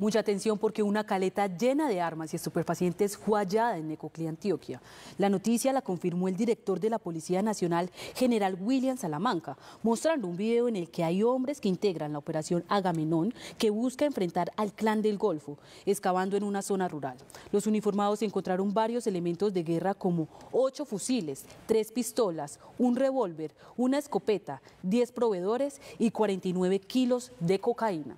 Mucha atención porque una caleta llena de armas y estupefacientes fue hallada en Necoclí, Antioquia. La noticia la confirmó el director de la Policía Nacional, general William Salamanca, mostrando un video en el que hay hombres que integran la Operación Agamenón que busca enfrentar al Clan del Golfo, excavando en una zona rural. Los uniformados encontraron varios elementos de guerra como 8 fusiles, 3 pistolas, un revólver, una escopeta, 10 proveedores y 49 kilos de cocaína.